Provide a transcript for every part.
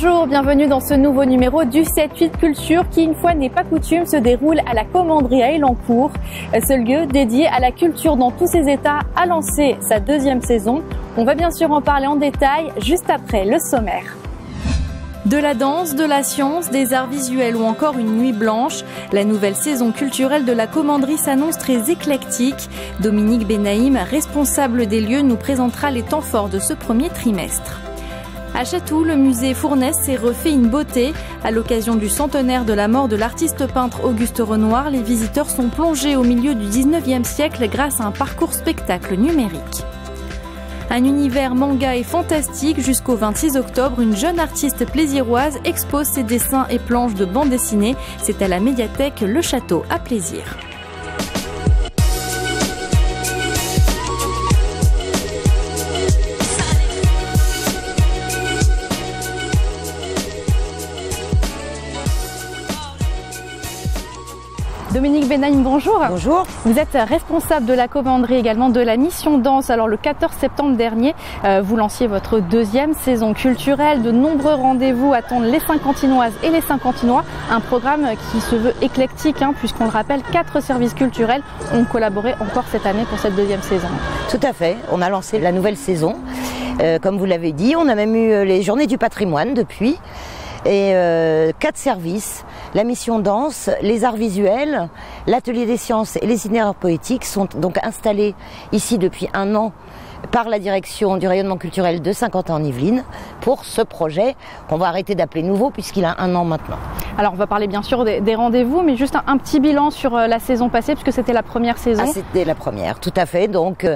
Bonjour, bienvenue dans ce nouveau numéro du 7-8 Culture qui, une fois n'est pas coutume, se déroule à la Commanderie à Élancourt. Ce lieu dédié à la culture dans tous ses états a lancé sa deuxième saison. On va bien sûr en parler en détail juste après le sommaire. De la danse, de la science, des arts visuels ou encore une nuit blanche, la nouvelle saison culturelle de la Commanderie s'annonce très éclectique. Dominique Benaïm, responsable des lieux, nous présentera les temps forts de ce premier trimestre. À Chatou, le musée Fournaise s'est refait une beauté. À l'occasion du centenaire de la mort de l'artiste-peintre Auguste Renoir, les visiteurs sont plongés au milieu du 19e siècle grâce à un parcours spectacle numérique. Un univers manga et fantastique, jusqu'au 26 octobre, une jeune artiste plaisiroise expose ses dessins et planches de bande dessinée. C'est à la médiathèque Le Château à Plaisir. Dominique Benaïm, bonjour. Bonjour. Vous êtes responsable de la Commanderie, également de la mission danse. Alors le 14 septembre dernier, vous lanciez votre deuxième saison culturelle. De nombreux rendez-vous attendent les Cinquantinoises et les Cinquantinois. Un programme qui se veut éclectique, hein, puisqu'on le rappelle, 4 services culturels ont collaboré encore cette année pour cette deuxième saison. Tout à fait. On a lancé la nouvelle saison, comme vous l'avez dit. On a même eu les journées du patrimoine depuis. Et 4 services, la mission danse, les arts visuels, l'atelier des sciences et les itinéraires poétiques sont donc installés ici depuis un an par la direction du rayonnement culturel de Saint-Quentin-en-Yvelines pour ce projet qu'on va arrêter d'appeler nouveau puisqu'il a un an maintenant. Alors on va parler bien sûr des rendez-vous, mais juste un petit bilan sur la saison passée puisque c'était la première saison. Ah, c'était la première, tout à fait, donc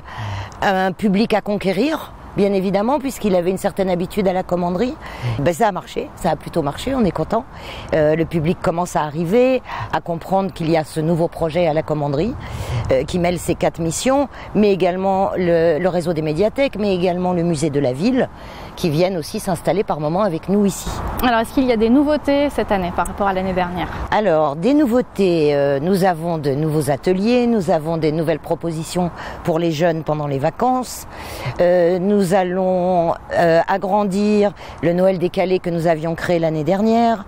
un public à conquérir. Bien évidemment, puisqu'il avait une certaine habitude à la Commanderie, ben ça a marché, ça a plutôt marché, on est content. Le public commence à arriver, à comprendre qu'il y a ce nouveau projet à la Commanderie qui mêle ces 4 missions, mais également le réseau des médiathèques, mais également le musée de la ville, qui viennent aussi s'installer par moments avec nous ici. Alors, est-ce qu'il y a des nouveautés cette année par rapport à l'année dernière? Alors, des nouveautés, nous avons de nouveaux ateliers, nous avons des nouvelles propositions pour les jeunes pendant les vacances, nous allons agrandir le Noël décalé que nous avions créé l'année dernière.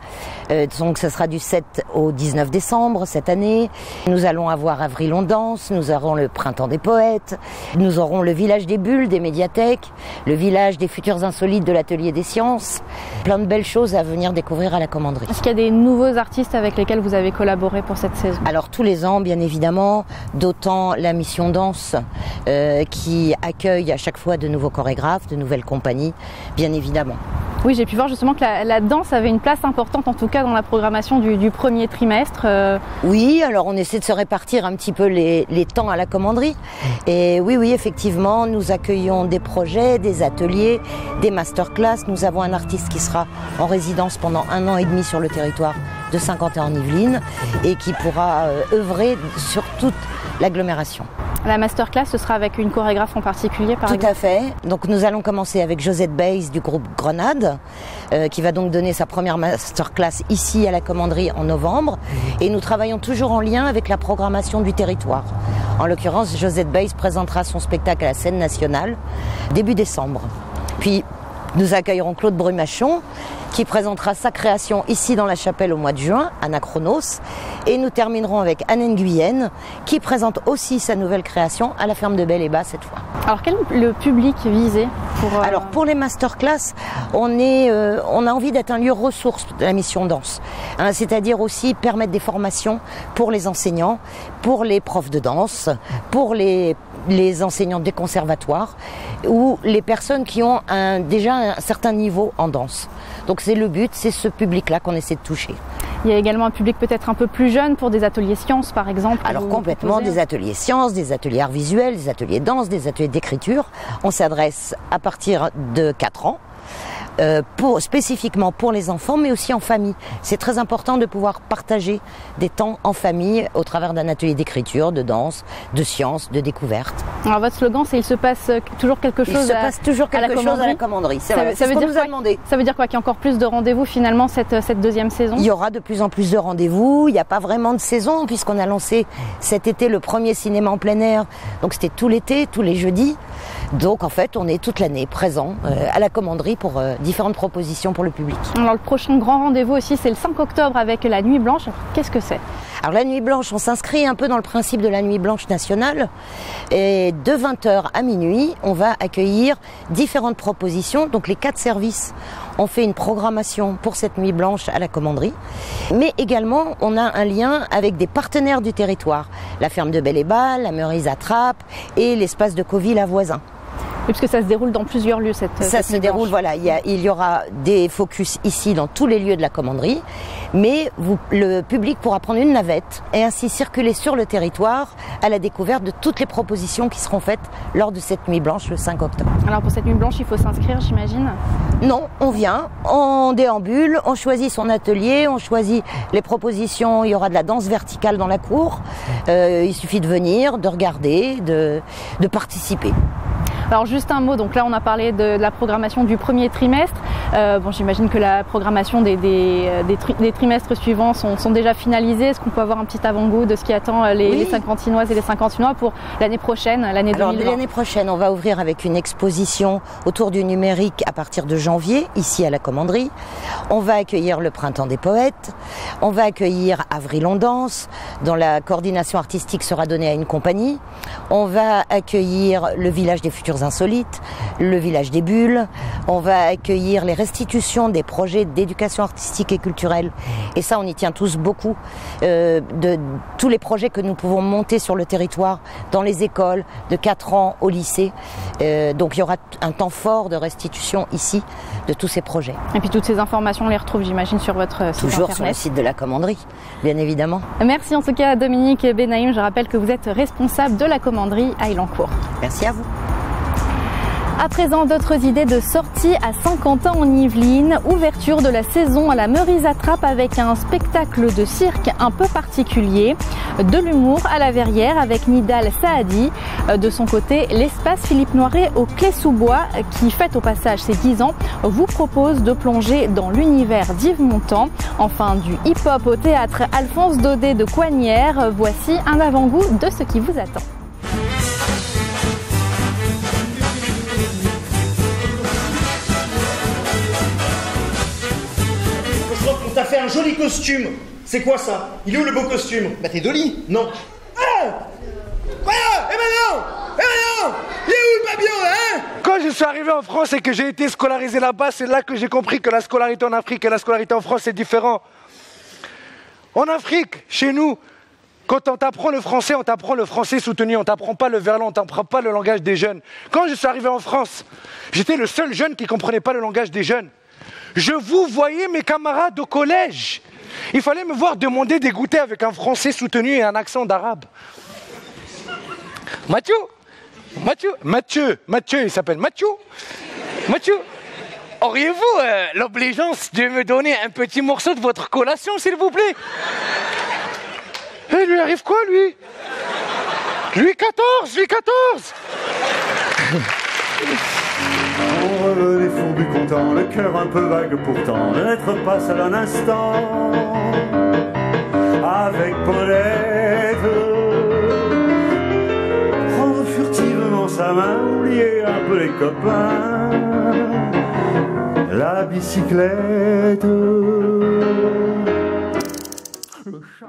Donc ça sera du 7 au 19 décembre cette année. Nous allons avoir Avril on danse, nous aurons le Printemps des poètes, nous aurons le village des bulles des médiathèques, le village des futurs insolites de l'atelier des sciences. Plein de belles choses à venir découvrir à la Commanderie. Est-ce qu'il y a des nouveaux artistes avec lesquels vous avez collaboré pour cette saison? Alors tous les ans bien évidemment, d'autant la mission danse qui accueille à chaque fois de nouveaux chorégraphes, de nouvelles compagnies, bien évidemment. Oui, j'ai pu voir justement que la danse avait une place importante, en tout cas dans la programmation du premier trimestre. Oui, alors on essaie de se répartir un petit peu les temps à la Commanderie. Et oui, effectivement, nous accueillons des projets, des ateliers, des masterclass. Nous avons un artiste qui sera en résidence pendant 1 an et demi sur le territoire de Saint-Quentin-en-Yvelines et qui pourra œuvrer sur toute l'agglomération. La masterclass, ce sera avec une chorégraphe en particulier, par exemple ? Tout à fait. Donc nous allons commencer avec Josette Bayes du groupe Grenade, qui va donc donner sa première masterclass ici à la Commanderie en novembre. Et nous travaillons toujours en lien avec la programmation du territoire. En l'occurrence, Josette Bayes présentera son spectacle à la scène nationale début décembre. Puis nous accueillerons Claude Brumachon, qui présentera sa création ici dans la chapelle au mois de juin, à Nachronos. Et nous terminerons avec Anne Nguyen, qui présente aussi sa nouvelle création à la ferme de Belle-et-Bas cette fois. Alors quel est le public visé pour... Alors pour les masterclass, on a envie d'être un lieu ressource de la mission danse. Hein, c'est-à-dire aussi permettre des formations pour les enseignants, pour les profs de danse, pour les enseignants des conservatoires ou les personnes qui ont déjà un certain niveau en danse. Donc c'est le but, c'est ce public-là qu'on essaie de toucher. Il y a également un public peut-être un peu plus jeune pour des ateliers sciences par exemple. Alors complètement, des ateliers sciences, des ateliers arts visuels, des ateliers danse, des ateliers d'écriture. On s'adresse à partir de 4 ans. Spécifiquement pour les enfants mais aussi en famille. C'est très important de pouvoir partager des temps en famille au travers d'un atelier d'écriture, de danse, de sciences, de découverte. Alors votre slogan c'est il se passe toujours quelque chose à la Commanderie. Ça veut dire quoi? Qu'il y a encore plus de rendez-vous finalement cette deuxième saison? Il y aura de plus en plus de rendez-vous, il n'y a pas vraiment de saison puisqu'on a lancé cet été le premier cinéma en plein air, donc c'était tout l'été, tous les jeudis. Donc en fait on est toute l'année présent à la Commanderie pour différentes propositions pour le public. Alors le prochain grand rendez-vous aussi, c'est le 5 octobre avec la Nuit Blanche. Qu'est-ce que c'est? Alors la Nuit Blanche, on s'inscrit un peu dans le principe de la Nuit Blanche nationale. Et de 20h à minuit, on va accueillir différentes propositions. Donc les 4 services ont fait une programmation pour cette Nuit Blanche à la Commanderie. Mais également, on a un lien avec des partenaires du territoire. La ferme de Belle-et-Bas, la meurise à Trappes et l'espace de Coville à Voisin. Et puisque ça se déroule dans plusieurs lieux, cette nuit blanche. Voilà, il y aura des focus ici dans tous les lieux de la Commanderie, mais le public pourra prendre une navette et ainsi circuler sur le territoire à la découverte de toutes les propositions qui seront faites lors de cette Nuit Blanche le 5 octobre. Alors pour cette Nuit Blanche, il faut s'inscrire, j'imagine? Non, on vient, on déambule, on choisit son atelier, on choisit les propositions, il y aura de la danse verticale dans la cour, il suffit de venir, de regarder, de participer. Alors juste un mot, donc là on a parlé de la programmation du premier trimestre, bon, j'imagine que la programmation des trimestres suivants sont déjà finalisés. Est-ce qu'on peut avoir un petit avant-goût de ce qui attend les cinquantinoises et les cinquantinois pour l'année prochaine, l'année 2020? L'année prochaine, on va ouvrir avec une exposition autour du numérique à partir de janvier, ici à la Commanderie. On va accueillir le Printemps des Poètes, on va accueillir Avril on Danse, dont la coordination artistique sera donnée à une compagnie. On va accueillir le Village des Futurs Insolites, le Village des Bulles, on va accueillir les restitutions des projets d'éducation artistique et culturelle, et ça on y tient tous beaucoup, de tous les projets que nous pouvons monter sur le territoire, dans les écoles, de 4 ans au lycée, donc il y aura un temps fort de restitution ici, de tous ces projets. Et puis toutes ces informations on les retrouve j'imagine sur votre site internet. Toujours sur le site de la Commanderie, bien évidemment. Merci en tout cas Dominique Benaïm, je rappelle que vous êtes responsable de la Commanderie à Illancourt. Merci à vous. À présent, d'autres idées de sortie à Saint-Quentin-en-Yvelines. Ouverture de la saison à la meurise à Trappes avec un spectacle de cirque un peu particulier. De l'humour à la verrière avec Nidal Saadi. De son côté, l'espace Philippe Noiret au Clé-sous-Bois, qui fête au passage ses 10 ans, vous propose de plonger dans l'univers d'Yves Montand. Enfin, du hip-hop au théâtre Alphonse Dodé de Coignières. Voici un avant-goût de ce qui vous attend. T'as fait un joli costume. C'est quoi ça? Il est où le beau costume? Bah t'es Dolly. Non. Ah voilà. Eh ben non. Eh ben non. Il est où le papillon, hein? Quand je suis arrivé en France et que j'ai été scolarisé là-bas, c'est là que j'ai compris que la scolarité en Afrique et la scolarité en France, c'est différent. En Afrique, chez nous, quand on t'apprend le français soutenu, on t'apprend pas le verlan, on t'apprend pas le langage des jeunes. Quand je suis arrivé en France, j'étais le seul jeune qui comprenait pas le langage des jeunes. Je vous voyais mes camarades au collège. Il fallait me voir demander des goûters avec un français soutenu et un accent d'arabe. Mathieu, il s'appelle Mathieu. Mathieu, auriez-vous l'obligeance de me donner un petit morceau de votre collation, s'il vous plaît? Il lui arrive quoi, lui? Lui 14. Les fourbus contents, le cœur un peu vague pourtant, le lettre passe à un instant avec Paulette. Prendre furtivement sa main, oublier un peu les copains, la bicyclette. Le chat.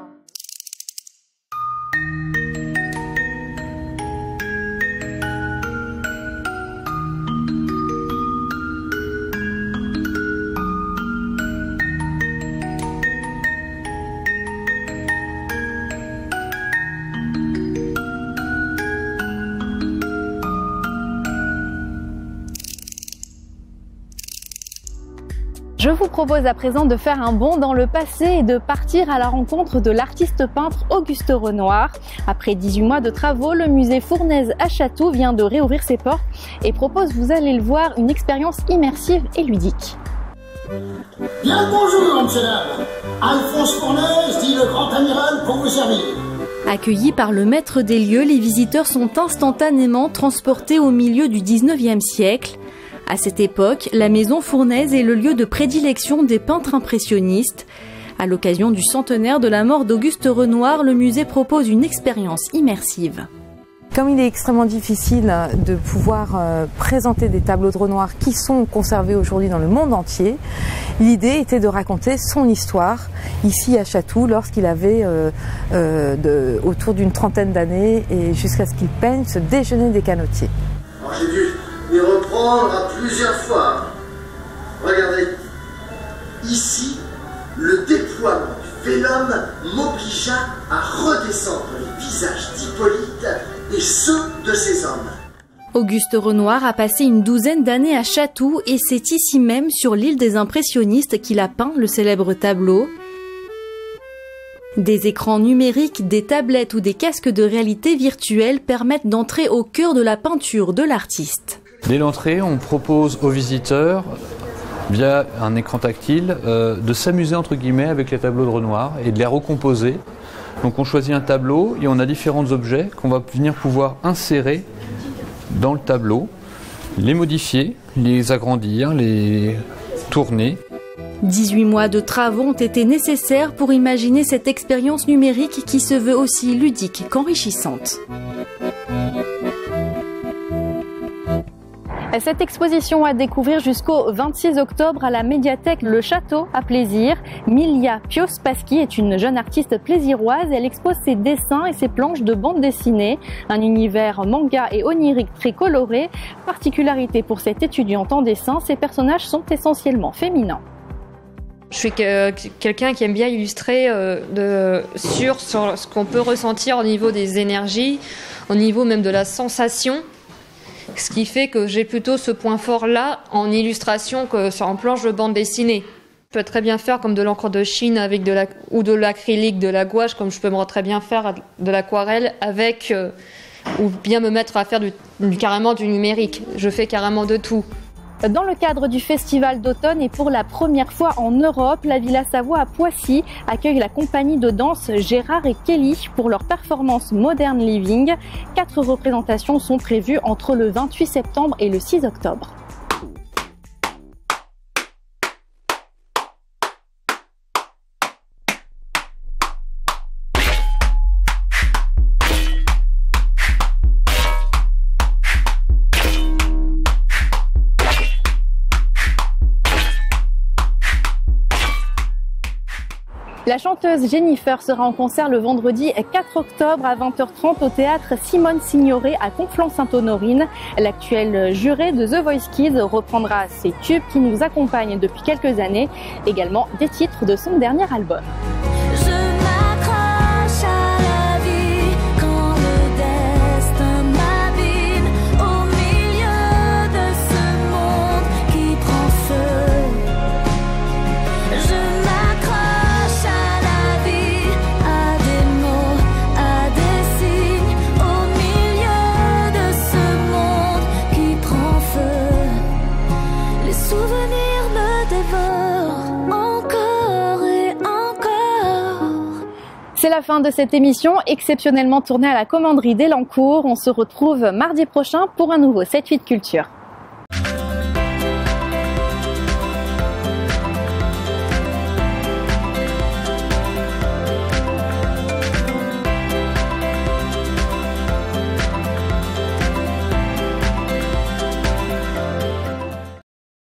Je vous propose à présent de faire un bond dans le passé et de partir à la rencontre de l'artiste peintre Auguste Renoir. Après 18 mois de travaux, le musée Fournaise à Chatou vient de réouvrir ses portes et propose, vous allez le voir, une expérience immersive et ludique. Bien bonjour, monsieur dames. Alphonse Fournaise dit le grand amiral pour vous servir. Accueillis par le maître des lieux, les visiteurs sont instantanément transportés au milieu du 19e siècle. À cette époque, la maison Fournaise est le lieu de prédilection des peintres impressionnistes. À l'occasion du centenaire de la mort d'Auguste Renoir, le musée propose une expérience immersive. Comme il est extrêmement difficile de pouvoir présenter des tableaux de Renoir qui sont conservés aujourd'hui dans le monde entier, l'idée était de raconter son histoire ici à Chatou lorsqu'il avait autour d'une trentaine d'années et jusqu'à ce qu'il peigne ce déjeuner des canotiers. Alors j'ai dû les reprendre à plusieurs fois. Regardez, ici, le déploiement du vélum m'obligea à redescendre les visages d'Hippolyte et ceux de ses hommes. Auguste Renoir a passé une douzaine d'années à Chatou et c'est ici même, sur l'île des impressionnistes, qu'il a peint le célèbre tableau. Des écrans numériques, des tablettes ou des casques de réalité virtuelle permettent d'entrer au cœur de la peinture de l'artiste. Dès l'entrée, on propose aux visiteurs, via un écran tactile, de s'amuser entre guillemets avec les tableaux de Renoir et de les recomposer. Donc on choisit un tableau et on a différents objets qu'on va venir pouvoir insérer dans le tableau, les modifier, les agrandir, les tourner. 18 mois de travaux ont été nécessaires pour imaginer cette expérience numérique qui se veut aussi ludique qu'enrichissante. Cette exposition à découvrir jusqu'au 26 octobre à la médiathèque Le Château à Plaisir. Milia Piospaski est une jeune artiste plaisiroise. Elle expose ses dessins et ses planches de bande dessinée. Un univers manga et onirique très coloré. Particularité pour cette étudiante en dessin, ses personnages sont essentiellement féminins. Je suis quelqu'un qui aime bien illustrer sur ce qu'on peut ressentir au niveau des énergies, au niveau même de la sensation. Ce qui fait que j'ai plutôt ce point fort-là en illustration que sur en planche de bande dessinée. Je peux très bien faire comme de l'encre de Chine avec ou de l'acrylique, de la gouache, comme je peux très bien faire de l'aquarelle avec, ou bien me mettre à faire carrément du numérique. Je fais carrément de tout. Dans le cadre du festival d'automne et pour la première fois en Europe, la Villa Savoie à Poissy accueille la compagnie de danse Gérard et Kelly pour leur performance Modern Living. 4 représentations sont prévues entre le 28 septembre et le 6 octobre. La chanteuse Jennifer sera en concert le vendredi 4 octobre à 20h30 au théâtre Simone Signoret à Conflans-Sainte-Honorine. L'actuelle jurée de The Voice Kids reprendra ses tubes qui nous accompagnent depuis quelques années, également des titres de son dernier album. C'est la fin de cette émission exceptionnellement tournée à la Commanderie d'Elancourt. On se retrouve mardi prochain pour un nouveau 7-8 Culture.